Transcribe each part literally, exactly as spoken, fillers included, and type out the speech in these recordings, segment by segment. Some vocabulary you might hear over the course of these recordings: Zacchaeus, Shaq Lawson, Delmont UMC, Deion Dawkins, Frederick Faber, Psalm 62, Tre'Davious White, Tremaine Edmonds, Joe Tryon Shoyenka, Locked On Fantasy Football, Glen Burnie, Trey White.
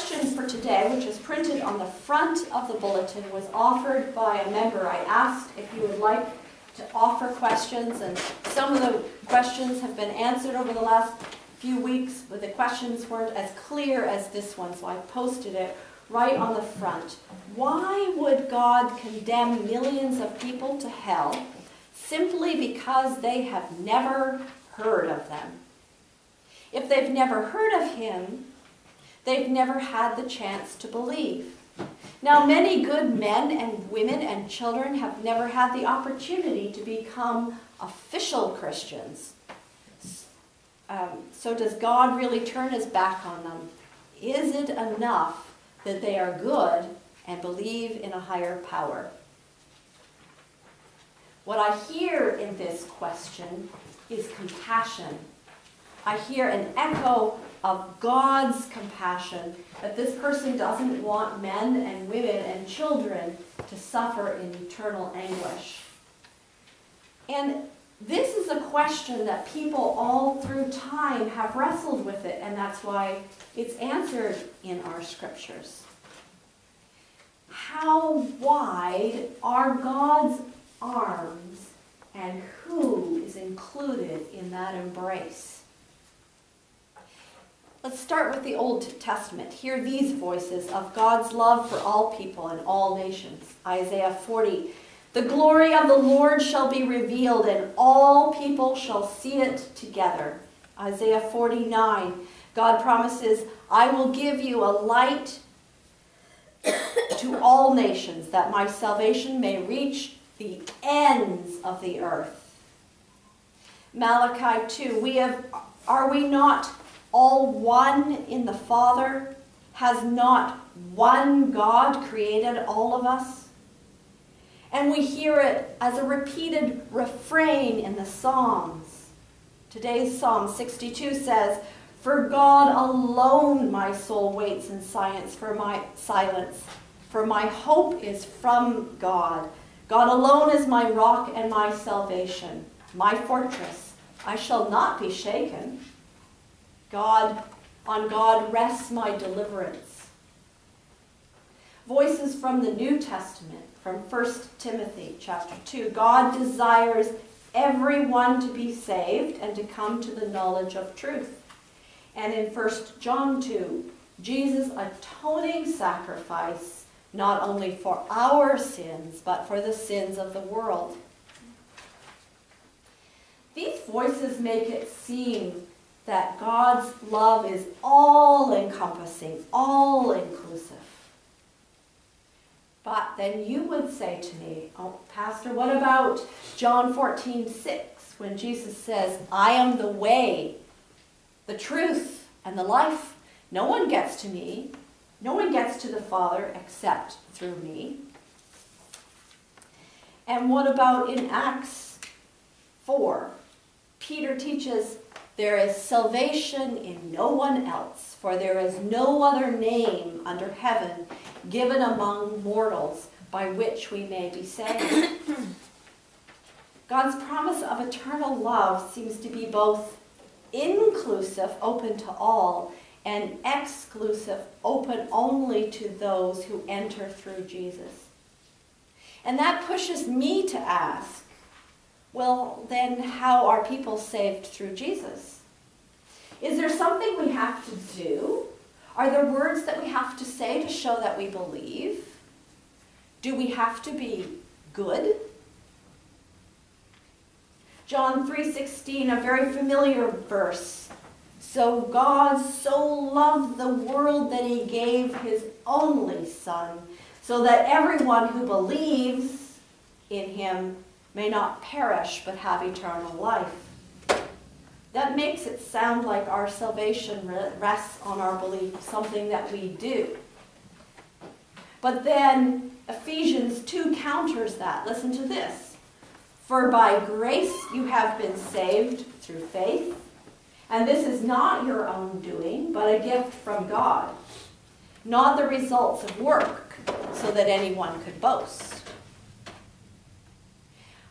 question for today, which is printed on the front of the bulletin, was offered by a member. I asked if you would like to offer questions, and some of the questions have been answered over the last few weeks, but the questions weren't as clear as this one, so I posted it right on the front. Why would God condemn millions of people to hell simply because they have never heard of them? If they've never heard of him, they've never had the chance to believe. Now, many good men and women and children have never had the opportunity to become official Christians. Um, so does God really turn his back on them? Is it enough that they are good and believe in a higher power? What I hear in this question is compassion. I hear an echo of God's compassion, that this person doesn't want men and women and children to suffer in eternal anguish. And this is a question that people all through time have wrestled with it, and that's why it's answered in our scriptures. How wide are God's arms, and who is included in that embrace? Let's start with the Old Testament. Hear these voices of God's love for all people and all nations. Isaiah forty. The glory of the Lord shall be revealed, and all people shall see it together. Isaiah forty-nine. God promises, I will give you a light to all nations, that my salvation may reach the ends of the earth. Malachi two. We have, are we not all one in the Father? Has not one God created all of us? And we hear it as a repeated refrain in the Psalms. Today's Psalm sixty-two says, for God alone my soul waits in silence, for my silence, for my hope is from God. God alone is my rock and my salvation, my fortress. I shall not be shaken. God, on God rests my deliverance. Voices from the New Testament, from First Timothy chapter two. God desires everyone to be saved and to come to the knowledge of truth. And in First John two, Jesus' atoning sacrifice, not only for our sins, but for the sins of the world. These voices make it seem that God's love is all-encompassing, all-inclusive. But then you would say to me, oh, Pastor, what about John fourteen six, when Jesus says, I am the way, the truth, and the life. No one gets to me. No one gets to the Father except through me. And what about in Acts four? Peter teaches, there is salvation in no one else, for there is no other name under heaven given among mortals by which we may be saved. God's promise of eternal love seems to be both inclusive, open to all, and exclusive, open only to those who enter through Jesus. And that pushes me to ask, well, then how are people saved through Jesus? Is there something we have to do? Are there words that we have to say to show that we believe? Do we have to be good? John three sixteen, a very familiar verse. So God so loved the world that he gave his only Son, so that everyone who believes in him may not perish, but have eternal life. That makes it sound like our salvation rests on our belief, something that we do. But then Ephesians two counters that. Listen to this. For by grace you have been saved through faith, and this is not your own doing, but a gift from God, not the results of work, so that anyone could boast.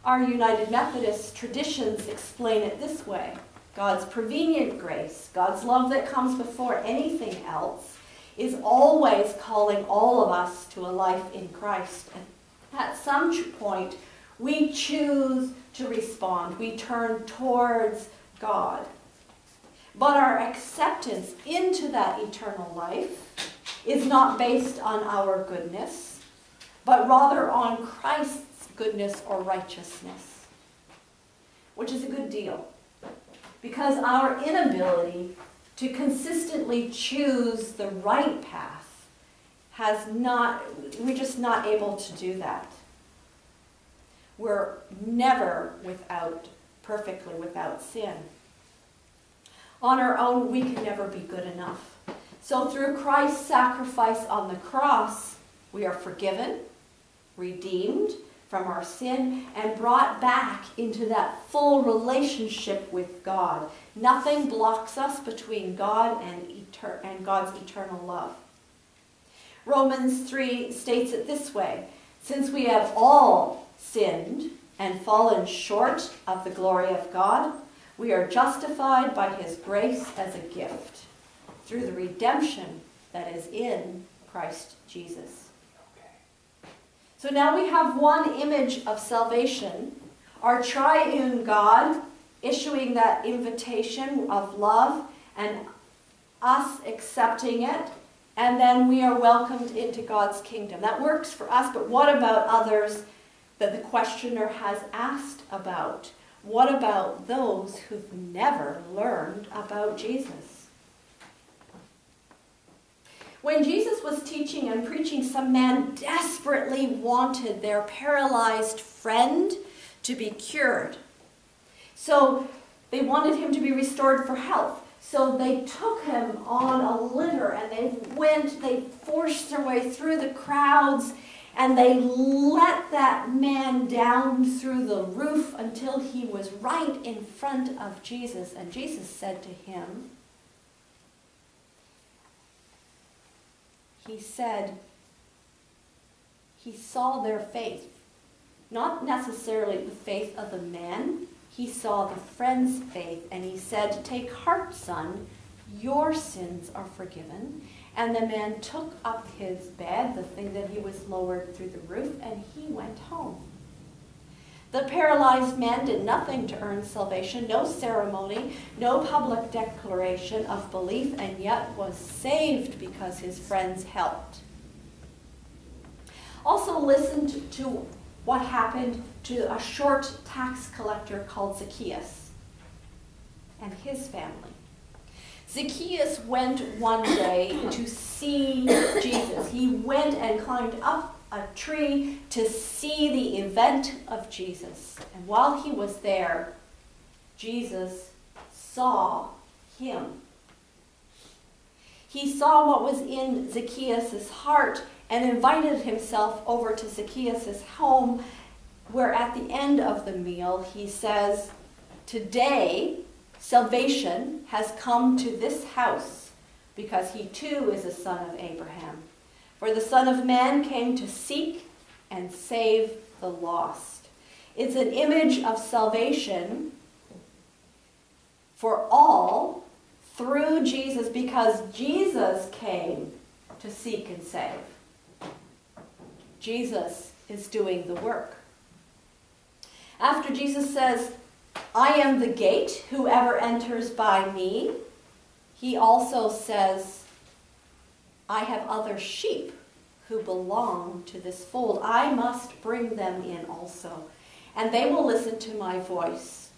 Our United Methodist traditions explain it this way. God's prevenient grace, God's love that comes before anything else, is always calling all of us to a life in Christ. And at some point, we choose to respond. We turn towards God. But our acceptance into that eternal life is not based on our goodness, but rather on Christ's goodness or righteousness, which is a good deal, because our inability to consistently choose the right path has not, we're just not able to do that. We're never without, perfectly without sin. On our own, we can never be good enough. So through Christ's sacrifice on the cross, we are forgiven, redeemed from our sin, and brought back into that full relationship with God. Nothing blocks us between God and, etern- and God's eternal love. Romans three states it this way: since we have all sinned and fallen short of the glory of God, we are justified by his grace as a gift through the redemption that is in Christ Jesus. So now we have one image of salvation, our triune God issuing that invitation of love and us accepting it, and then we are welcomed into God's kingdom. That works for us, but what about others that the questioner has asked about? What about those who've never learned about Jesus? When Jesus was teaching and preaching, some man desperately wanted their paralyzed friend to be cured. So they wanted him to be restored for health. So they took him on a litter and they went, they forced their way through the crowds, and they let that man down through the roof until he was right in front of Jesus. And Jesus said to him, he said, he saw their faith. Not necessarily the faith of the man. He saw the friend's faith. And he said, "Take heart, son, your sins are forgiven." And the man took up his bed, the thing that he was lowered through the roof, and he went home. The paralyzed man did nothing to earn salvation, no ceremony, no public declaration of belief, and yet was saved because his friends helped. Also listen to what happened to a short tax collector called Zacchaeus and his family. Zacchaeus went one day to see Jesus. He went and climbed up a tree to see the event of Jesus. And while he was there, Jesus saw him. He saw what was in Zacchaeus' heart and invited himself over to Zacchaeus' home, where at the end of the meal, he says, "Today, salvation has come to this house, because he too is a son of Abraham. For the Son of Man came to seek and save the lost." It's an image of salvation for all through Jesus, because Jesus came to seek and save. Jesus is doing the work. After Jesus says, "I am the gate, whoever enters by me," he also says, "I have other sheep who belong to this fold. I must bring them in also, and they will listen to my voice."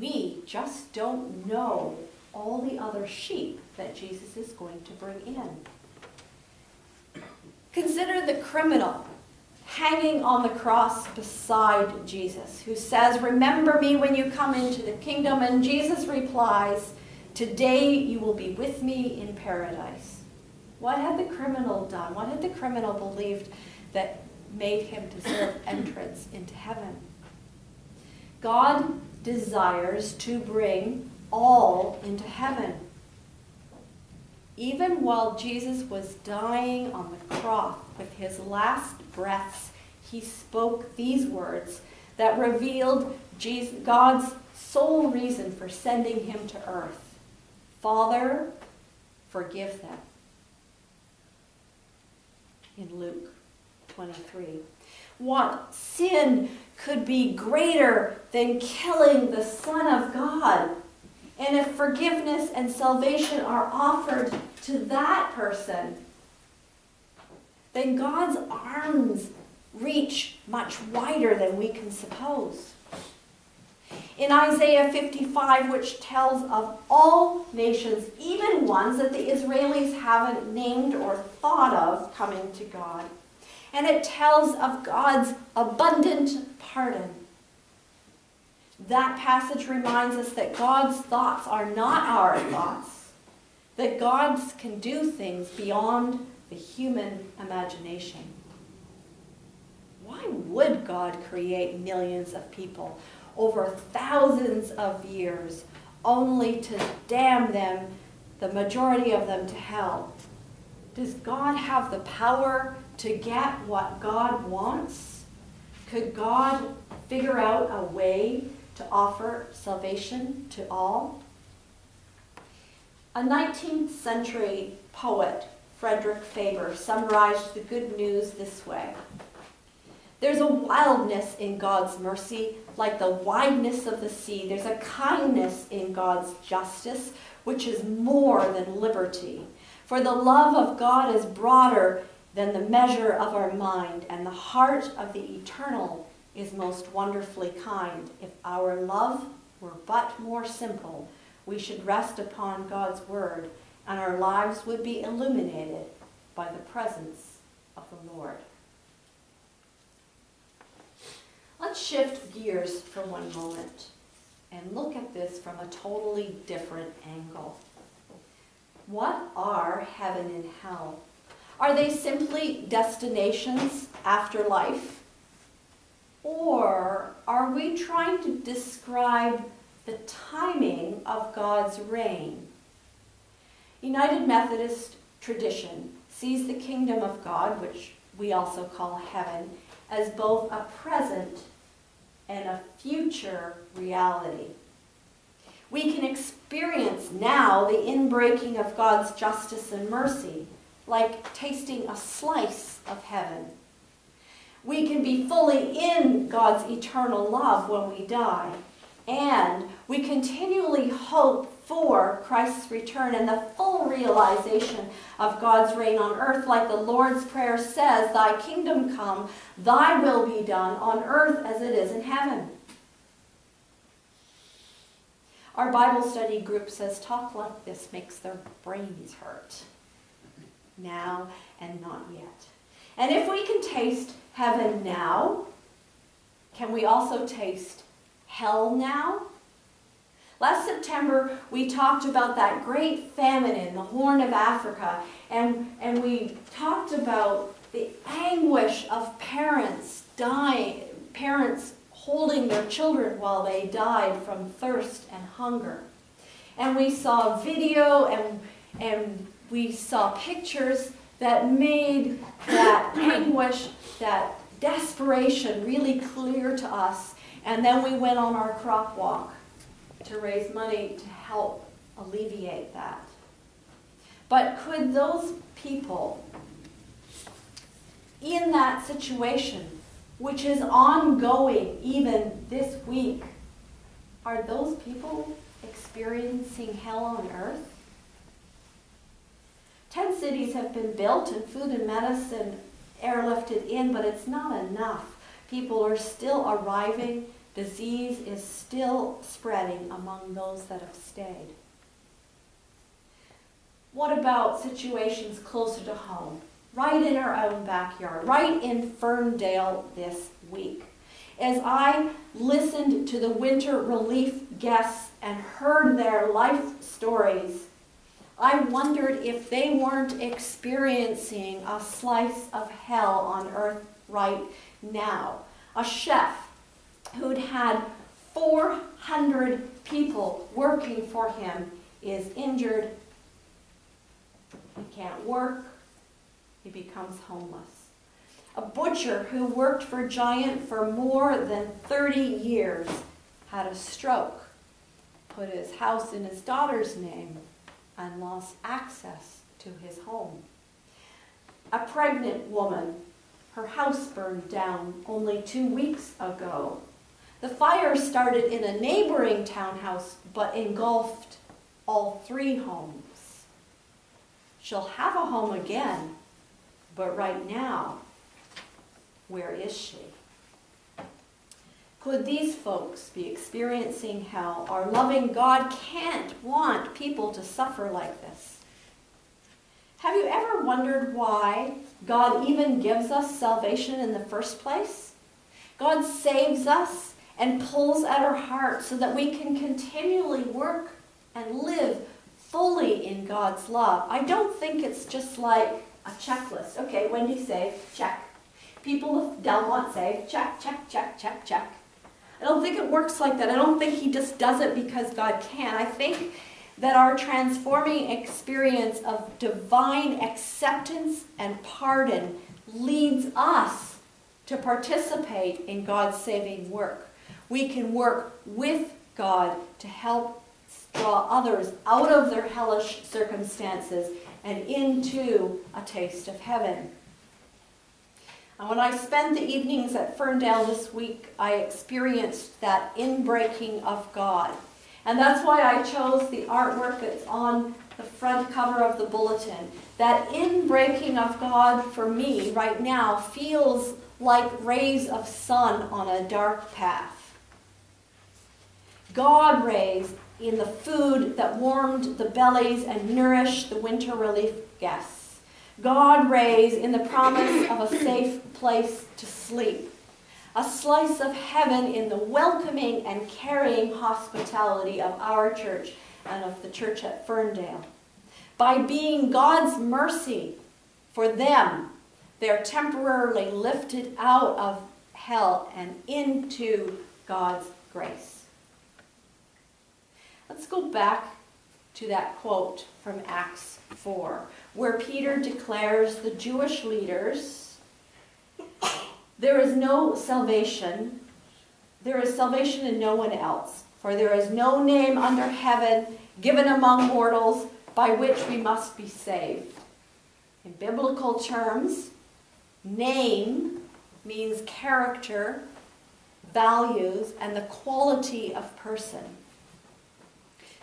We just don't know all the other sheep that Jesus is going to bring in. Consider the criminal hanging on the cross beside Jesus, who says, "Remember me when you come into the kingdom." And Jesus replies, "Today you will be with me in paradise." What had the criminal done? What had the criminal believed that made him deserve entrance into heaven? God desires to bring all into heaven. Even while Jesus was dying on the cross, with his last breaths, he spoke these words that revealed Jesus, God's sole reason for sending him to earth: "Father, forgive them, in Luke twenty-three. What sin could be greater than killing the Son of God? And if forgiveness and salvation are offered to that person, then God's arms reach much wider than we can suppose. In Isaiah fifty-five, which tells of all nations, even ones that the Israelis haven't named or thought of, coming to God. And it tells of God's abundant pardon. That passage reminds us that God's thoughts are not our thoughts, that God can do things beyond the human imagination. Why would God create millions of people over thousands of years only to damn them, the majority of them, to hell? Does God have the power to get what God wants? Could God figure out a way to offer salvation to all? A nineteenth century poet, Frederick Faber, summarized the good news this way. There's a wildness in God's mercy, like the wideness of the sea. There's a kindness in God's justice, which is more than liberty. For the love of God is broader than the measure of our mind, and the heart of the eternal is most wonderfully kind. If our love were but more simple, we should rest upon God's word, and our lives would be illuminated by the presence of the Lord. Let's shift gears for one moment and look at this from a totally different angle. What are heaven and hell? Are they simply destinations after life? Or are we trying to describe the timing of God's reign? United Methodist tradition sees the kingdom of God, which we also call heaven, as both a present and a future reality. We can experience now the inbreaking of God's justice and mercy, like tasting a slice of heaven. We can be fully in God's eternal love when we die, and we continually hope for Christ's return and the full realization of God's reign on earth, like the Lord's Prayer says, "Thy kingdom come, thy will be done on earth as it is in heaven." Our Bible study group says talk like this makes their brains hurt. Now and not yet. And if we can taste heaven now, can we also taste hell now? Last September, we talked about that great famine in the Horn of Africa, and, and we talked about the anguish of parents dying, parents holding their children while they died from thirst and hunger. And we saw video and, and we saw pictures that made that anguish, that desperation really clear to us. And then we went on our crop walk to raise money to help alleviate that. But could those people in that situation, which is ongoing even this week, are those people experiencing hell on earth? Ten cities have been built and food and medicine airlifted in, but it's not enough. People are still arriving. Disease is still spreading among those that have stayed. What about situations closer to home? Right in our own backyard, right in Ferndale this week. As I listened to the winter relief guests and heard their life stories, I wondered if they weren't experiencing a slice of hell on earth right now. A chef who'd had four hundred people working for him is injured. He can't work. He becomes homeless. A butcher who worked for Giant for more than thirty years had a stroke, put his house in his daughter's name, and lost access to his home. a pregnant woman, her house burned down only two weeks ago. The fire started in a neighboring townhouse, but engulfed all three homes. She'll have a home again, but right now, where is she? Could these folks be experiencing hell? Our loving God can't want people to suffer like this. Have you ever wondered why God even gives us salvation in the first place? God saves us and pulls at our hearts so that we can continually work and live fully in God's love. I don't think it's just like a checklist. Okay, Wendy saved, check. People of Delmont saved, check, check, check, check, check. I don't think it works like that. I don't think he just does it because God can. I think that our transforming experience of divine acceptance and pardon leads us to participate in God's saving work. We can work with God to help draw others out of their hellish circumstances and into a taste of heaven. And when I spent the evenings at Ferndale this week, I experienced that inbreaking of God. And that's why I chose the artwork that's on the front cover of the bulletin. That inbreaking of God for me right now feels like rays of sun on a dark path. God rays in the food that warmed the bellies and nourished the winter relief guests. God rays in the promise of a safe place to sleep. A slice of heaven in the welcoming and carrying hospitality of our church and of the church at Ferndale. By being God's mercy for them, they're temporarily lifted out of hell and into God's grace. Let's go back to that quote from Acts four, where Peter declares the Jewish leaders, there is no salvation, there is salvation in no one else, for there is no name under heaven given among mortals by which we must be saved. In biblical terms, name means character, values, and the quality of person.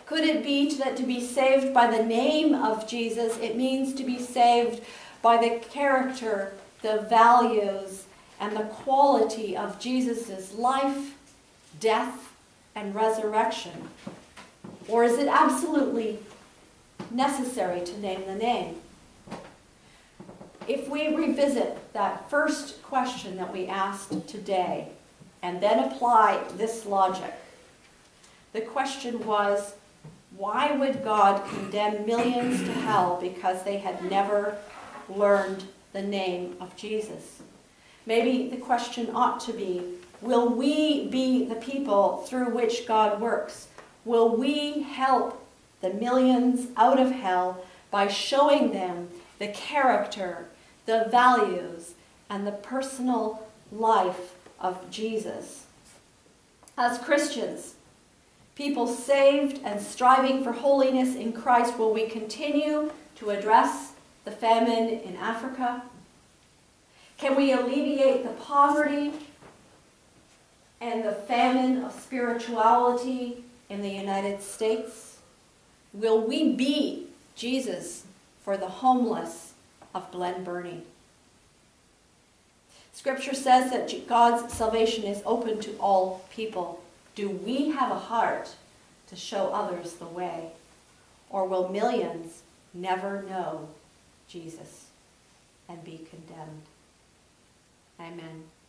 Could it be that to be saved by the name of Jesus, it means to be saved by the character, the values, and the quality of Jesus' life, death, and resurrection? Or is it absolutely necessary to name the name? If we revisit that first question that we asked today and then apply this logic, the question was, why would God condemn millions to hell because they had never learned the name of Jesus? Maybe the question ought to be, will we be the people through which God works? Will we help the millions out of hell by showing them the character, the values, and the personal life of Jesus? As Christians, people saved and striving for holiness in Christ, will we continue to address the famine in Africa? Can we alleviate the poverty and the famine of spirituality in the United States? Will we be Jesus for the homeless of Glen Burnie? Scripture says that God's salvation is open to all people. Do we have a heart to show others the way? Or will millions never know Jesus and be condemned? Amen.